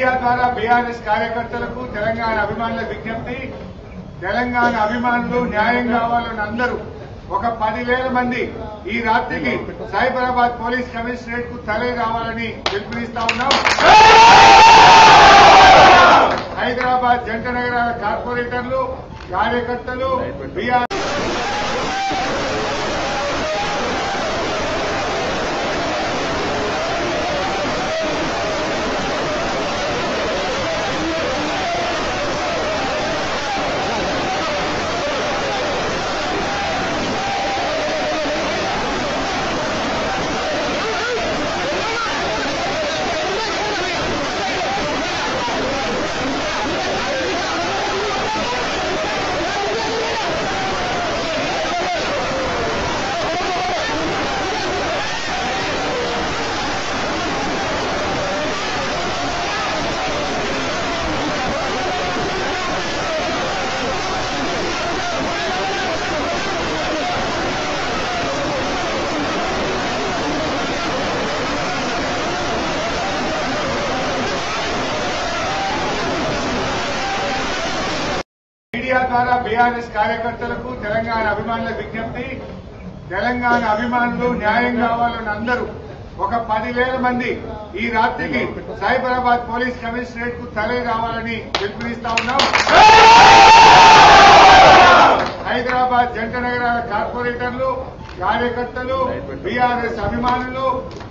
Media ద్వారా BRS కార్యకర్తలకు, తెలంగాణ అభిమానుల విజ్ఞప్తి, తెలంగాణ అభిమానులు న్యాయం కావాలని అందరూ ఒక 10,000 మంది ఈ రాత్రికి సైబరాబాద్ పోలీస్ కమిషనరేట్ కు తరలి రావాలని పిలుపునిస్తా ఉన్నాం. హైదరాబాద్ జంట నగరాల కార్పొరేటర్లు, కార్యకర్తలు, బీఆర్ఎస్ ద్వారా బీఆర్ఎస్ కార్యకర్తలకు, తెలంగాణ అభిమానుల విజ్ఞప్తి, తెలంగాణ అభిమానులు న్యాయం కావాలని అందరూ ఒక 10,000 మంది ఈ రాత్రికి సైబరాబాద్ పోలీస్ కమిషనరేట్ కు తరలి రావాలని పిలుపునిస్తా ఉన్నాం. హైదరాబాద్ జంట నగరాల కార్పొరేటర్లు, కార్యకర్తలు, బీఆర్ఎస్ అభిమానులు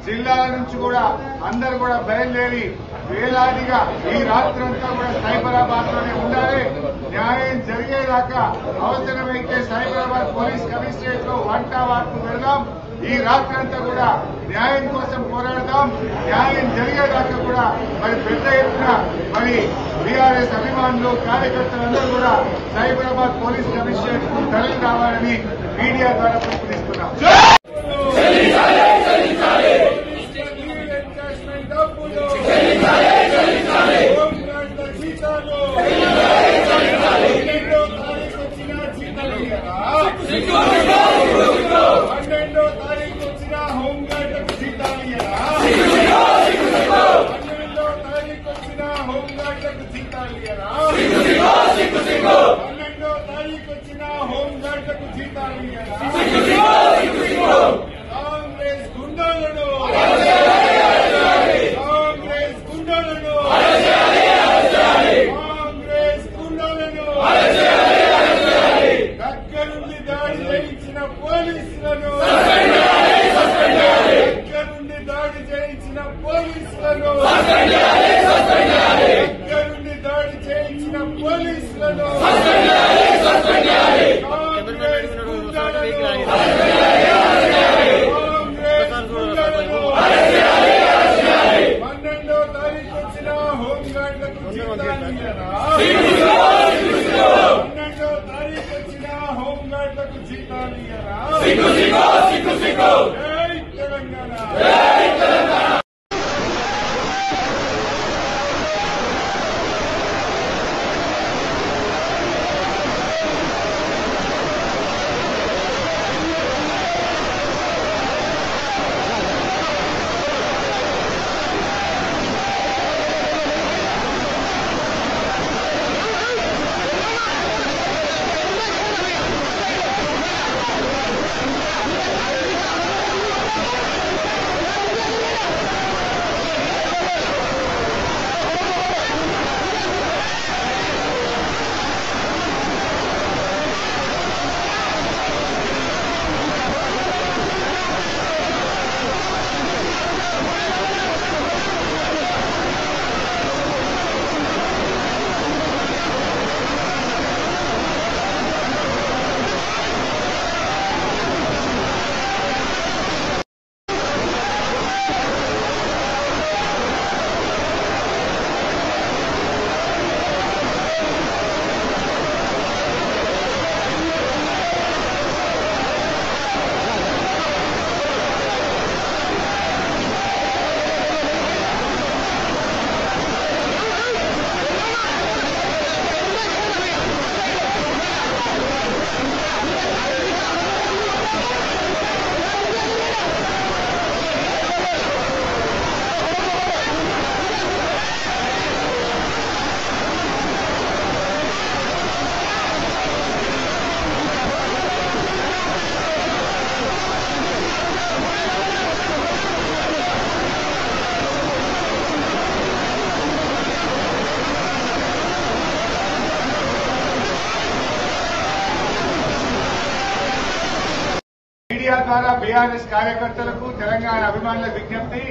జిల్లాల నుంచి కూడా అందరూ కూడా బయలుదేరి వేలాదిగా ఈ రాత్రంతా కూడా సైబరాబాద్ లోనే ఉండాలి. న్యాయం జరిగేదాకా అవసరమైతే సైబరాబాద్ పోలీస్ కమిషనరేట్ లో వంట వార్కు వెళ్దాం. ఈ రాత్రంతా కూడా న్యాయం కోసం పోరాడదాం. న్యాయం జరిగేదాకా కూడా మరి పెద్ద ఎత్తున మరి బీఆర్ఎస్ అభిమానులు, కార్యకర్తలందరూ కూడా సైబరాబాద్ పోలీస్ కమిషనరేట్ కు తరలి రావాలని మీడియా ద్వారా పిలుపునిస్తున్నాం. ద్వారా బీఆర్ఎస్ కార్యకర్తలకు, తెలంగాణ అభిమానుల విజ్ఞప్తి,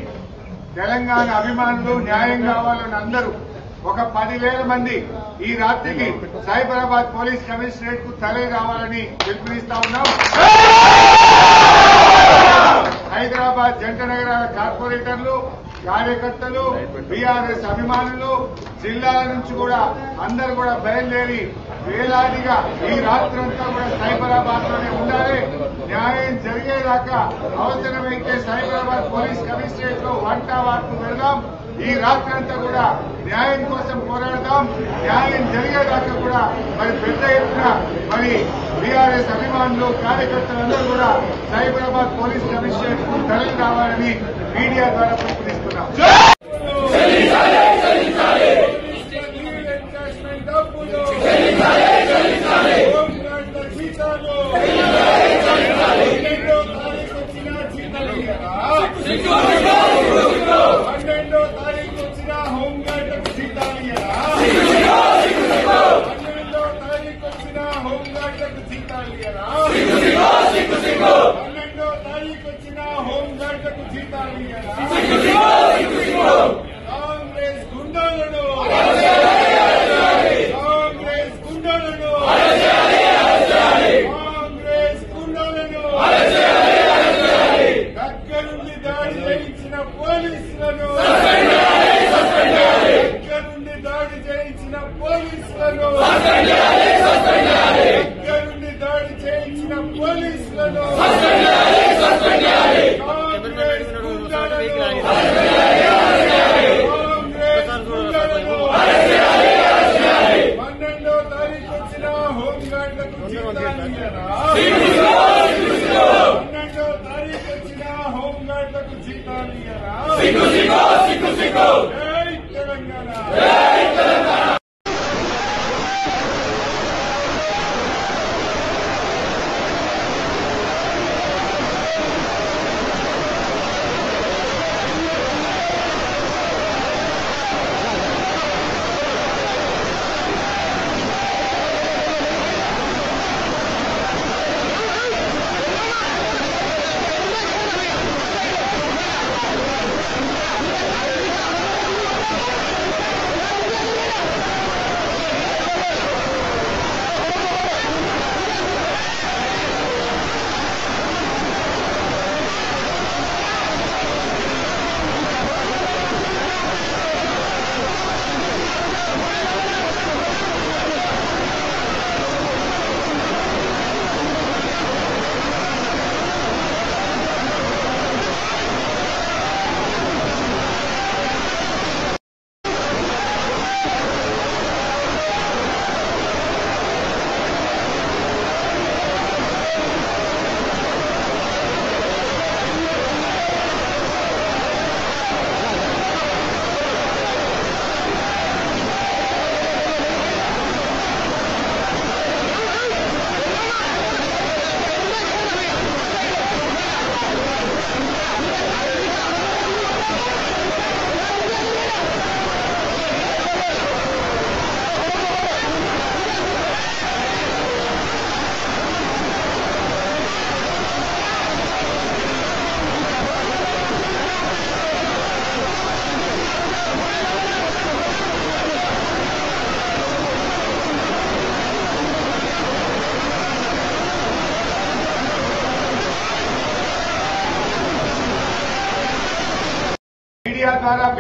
తెలంగాణ అభిమానులు న్యాయం కావాలని అందరూ ఒక 10,000 మంది ఈ రాత్రికి సైబరాబాద్ పోలీస్ కమిషనరేట్ కు తరలి రావాలని పిలుపునిస్తా ఉన్నాం. హైదరాబాద్ జంట నగరాల కార్పొరేటర్లు, కార్యకర్తలు, బీఆర్ఎస్ అభిమానులు జిల్లాల నుంచి కూడా అందరూ కూడా బయలుదేరి వేలాదిగా ఈ రాత్రంతా కూడా సైబరాబాద్ లోనే ఉండాలి. న్యాయం జరిగేదాకా అవసరమైతే సైబరాబాద్ పోలీస్ కమిషనరేట్ లో వంట వార్పు పెడదాం. ఈ రాత్రంతా కూడా న్యాయం కోసం పోరాడదాం. న్యాయం జరిగేదాకా కూడా మరి పెద్ద ఎత్తున మరి బీఆర్ఎస్ అభిమానులు, కార్యకర్తలందరూ కూడా సైబరాబాద్ పోలీస్ కమిషనరేట్ కు తరలి రావాలని మీడియా ద్వారా పిలుపునిస్తున్నాం.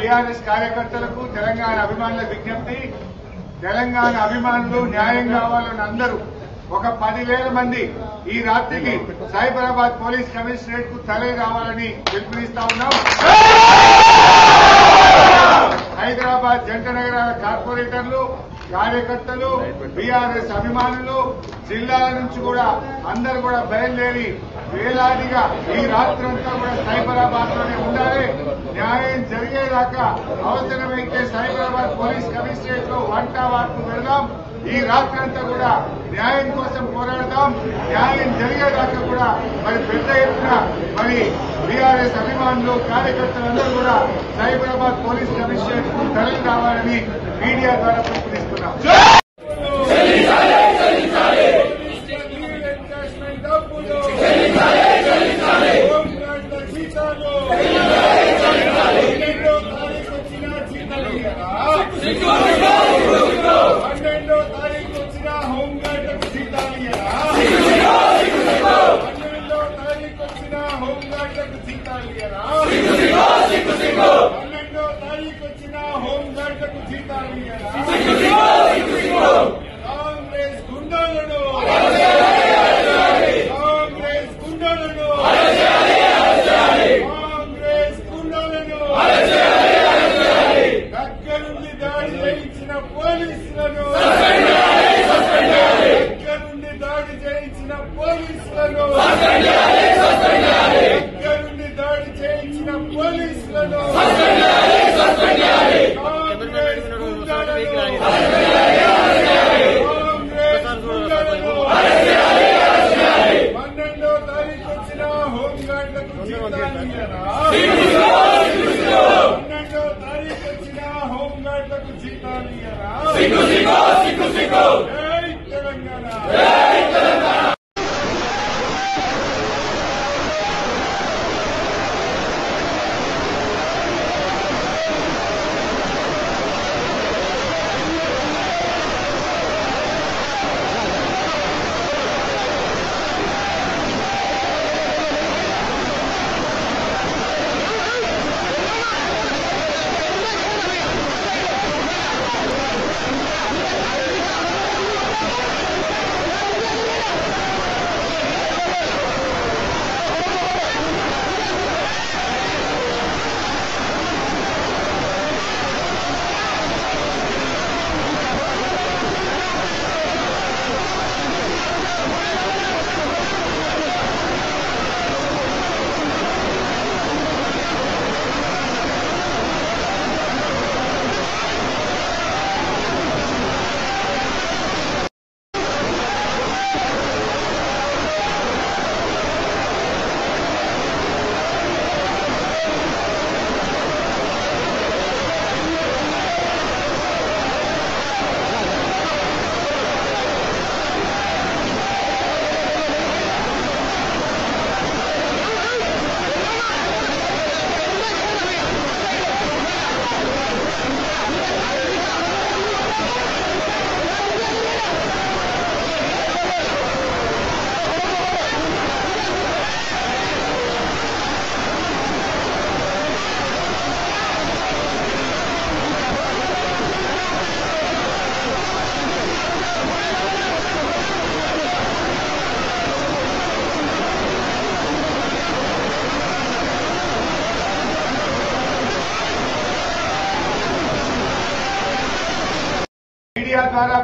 బీఆర్ఎస్ కార్యకర్తలకు, తెలంగాణ అభిమానుల విజ్ఞప్తి, తెలంగాణ అభిమానులు న్యాయం కావాలని అందరూ ఒక 10,000 మంది ఈ రాత్రికి సైబరాబాద్ పోలీస్ కమిషనరేట్ కు తరలి రావాలని పిలుపునిస్తా ఉన్నాం. హైదరాబాద్ జంట నగరాల కార్పొరేటర్లు, కార్యకర్తలు, బీఆర్ఎస్ అభిమానులు జిల్లాల నుంచి కూడా అందరూ కూడా బయలుదేరి వేలాదిగా ఈ రాత్రంతా కూడా సైబరాబాద్ లోనే ఉండాలి. న్యాయం జరిగేదాకా అవసరమైతే సైబరాబాద్ పోలీస్ కమిషనరేట్ లో వంట వార్పు పెడదాం. ఈ రాత్రంతా కూడా న్యాయం కోసం పోరాడదాం. న్యాయం జరిగేదాకా కూడా మరి పెద్ద ఎత్తున మరి బీఆర్ఎస్ అభిమానులు, కార్యకర్తలందరూ కూడా సైబరాబాద్ పోలీస్ కమిషనరేట్ కు తరలి రావాలని మీడియా ద్వారా పిలుపునిస్తున్నాం.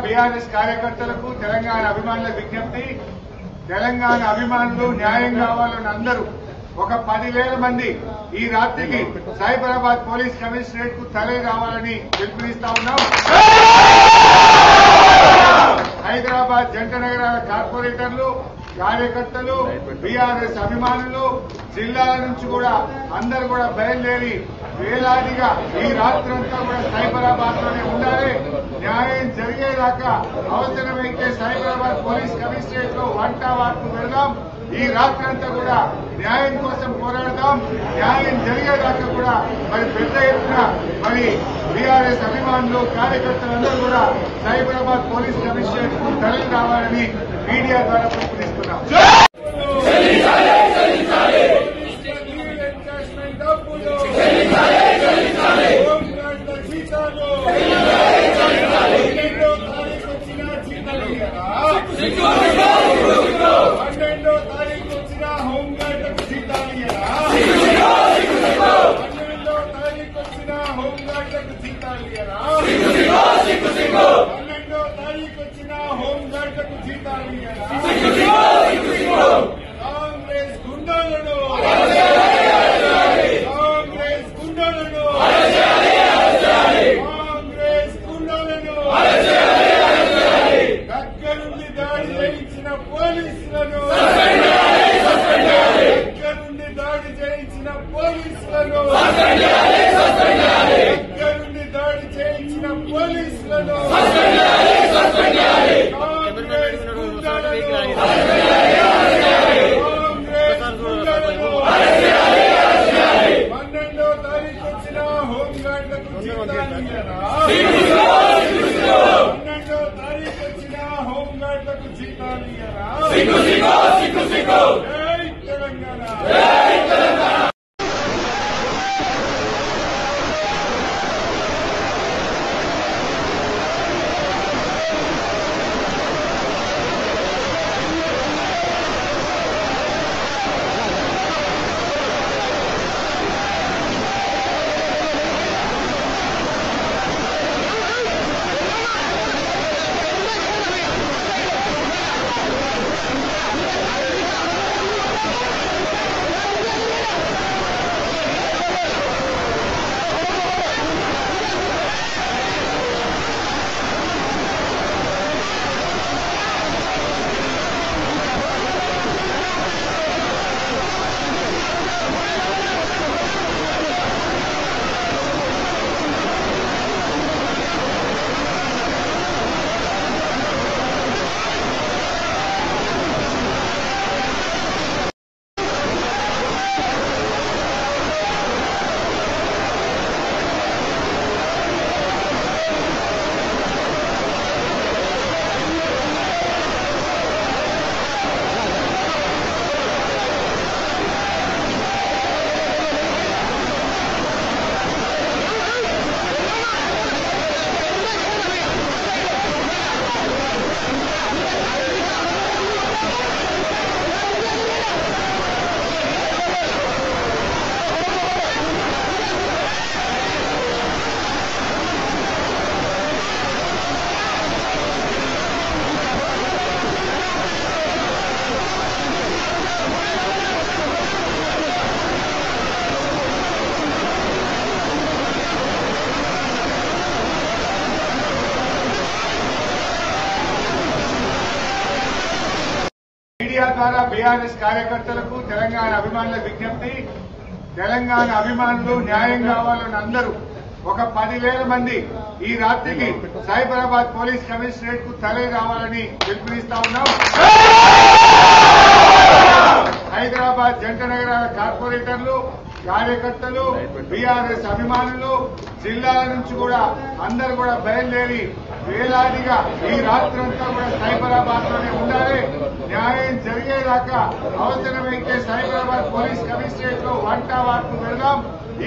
బీఆర్ఎస్ కార్యకర్తలకు తెలంగాణ అభిమానుల విజ్ఞప్తి. తెలంగాణ అభిమానులు న్యాయం కావాలని అందరూ ఒక 10,000 మంది ఈ రాత్రికి సైబరాబాద్ పోలీస్ కమిషనరేట్ కు తరలి రావాలని పిలుపునిస్తా ఉన్నాం. హైదరాబాద్ జంట నగరాల కార్పొరేటర్లు, కార్యకర్తలు, బీఆర్ఎస్ అభిమానులు జిల్లాల నుంచి కూడా అందరూ కూడా బయలుదేరి వేలాదిగా ఈ రాత్రంతా కూడా సైబరాబాద్ లోనే ఉండాలి. న్యాయం జరిగేదాకా అవసరమైతే సైబరాబాద్ పోలీస్ కమిషనరేట్ లో 1 గంట వరకు వెళ్దాం. ఈ రాత్రంతా కూడా న్యాయం కోసం పోరాడదాం. న్యాయం జరిగేదాకా కూడా మరి పెద్ద ఎత్తున మరి బీఆర్ఎస్ అభిమానులు, కార్యకర్తలందరూ కూడా సైబరాబాద్ పోలీస్ కమిషనరేట్ కు తరలి రావాలని మీడియా ద్వారా పిలుపునిస్తున్నాం. ద్వారా బీఆర్ఎస్ కార్యకర్తలకు తెలంగాణ అభిమానుల విజ్ఞప్తి. తెలంగాణ అభిమానులు న్యాయం కావాలని అందరూ ఒక 10,000 మంది ఈ రాత్రికి సైబరాబాద్ పోలీస్ కమిషనరేట్ కు తరలి రావాలని పిలుపునిస్తా ఉన్నాం. హైదరాబాద్ జంట నగరాల కార్పొరేటర్లు, కార్యకర్తలు, బీఆర్ఎస్ అభిమానులు జిల్లాల నుంచి కూడా అందరూ కూడా బయలుదేరి వేలాదిగా ఈ రాత్రంతా కూడా సైబరాబాద్ లోనే ఉండాలి. న్యాయం జరిగేదాకా అవసరమైతే సైబరాబాద్ పోలీస్ కమిషనరేట్ లో 1 అవర్కు వెళ్దాం.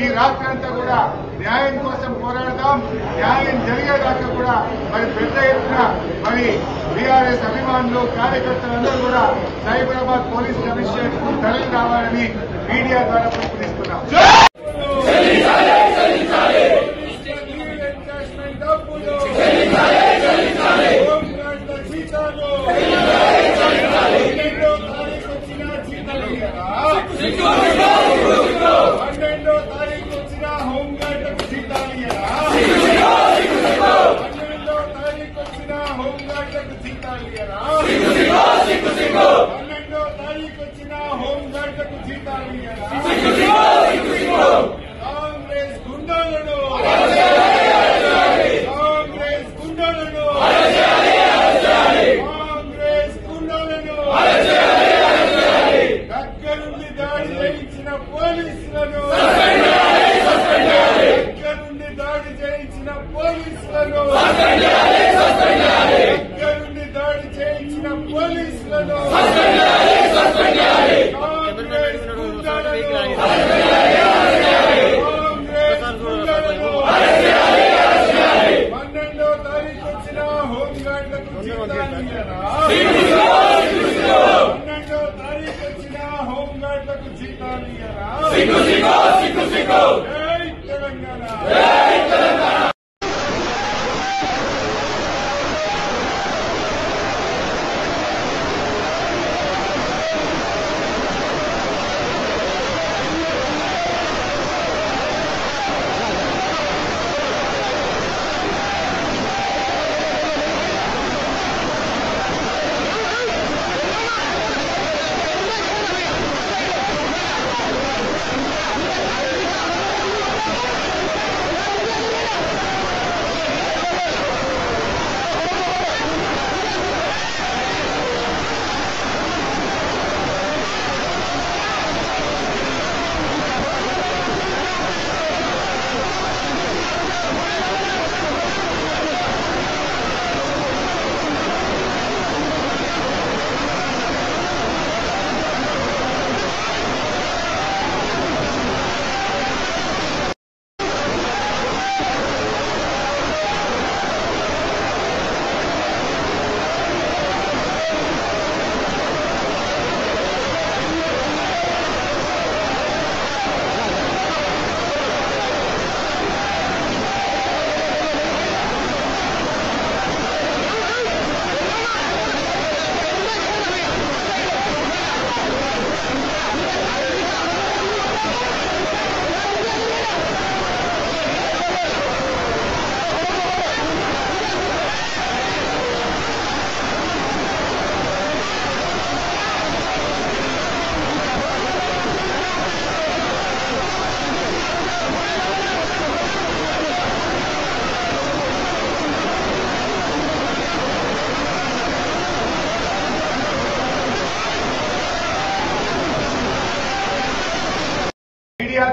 ఈ రాత్రంతా కూడా న్యాయం కోసం పోరాడదాం. న్యాయం జరిగేదాకా కూడా మరి పెద్ద ఎత్తున మరి బీఆర్ఎస్ అభిమానులు, కార్యకర్తలందరూ కూడా సైబరాబాద్ పోలీస్ కమిషనరేట్ కు తరలి రావాలని మీడియా ద్వారా పిలుపునిస్తున్నాం.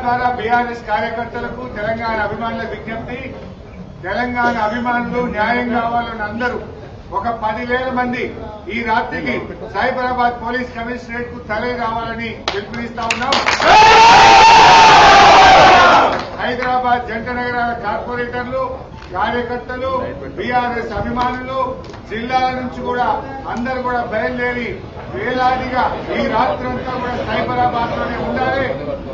ద్వారా బీఆర్ఎస్ కార్యకర్తలకు తెలంగాణ అభిమానుల విజ్ఞప్తి, తెలంగాణ అభిమానులు న్యాయం కావాలని అందరూ ఒక 10,000 మంది ఈ రాత్రికి సైబరాబాద్ పోలీస్ కమిషనరేట్ కు తరలి రావాలని పిలుపునిస్తా ఉన్నాం. హైదరాబాద్ జంట నగరాల కార్పొరేటర్లు, కార్యకర్తలు, బీఆర్ఎస్ అభిమానులు జిల్లాల నుంచి కూడా అందరూ కూడా బయలుదేరి వేలాదిగా ఈ రాత్రంతా కూడా సైబరాబాద్ లోనే ఉండాలి.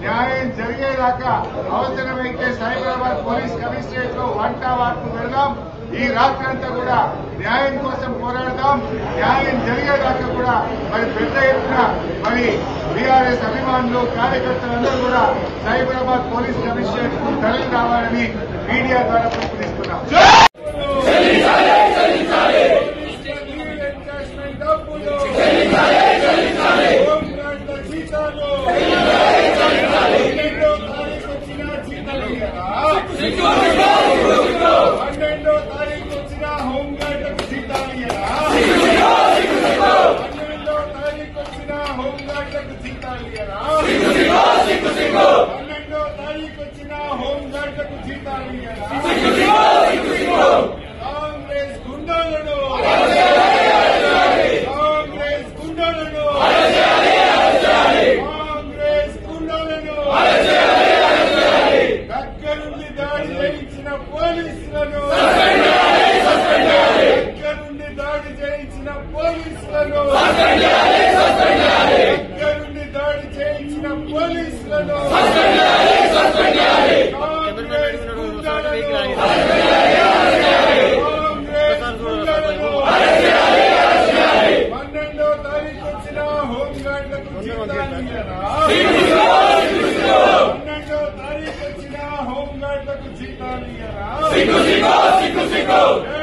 న్యాయం జరిగేదాకా అవసరమైతే సైబరాబాద్ పోలీస్ కమిషనరేట్ లో వంటా వార్కు వెళ్దాం. ఈ రాత్రంతా కూడా న్యాయం కోసం పోరాడదాం. న్యాయం జరిగేదాకా కూడా మరి పెద్ద ఎత్తున మరి బీఆర్ఎస్ అభిమానులు, కార్యకర్తలందరూ కూడా సైబరాబాద్ పోలీస్ కమిషనరేట్ కు తరలి రావాలని మీడియా ద్వారా ప్రకటిస్తున్నాం. Go!